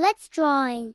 Let's drawing.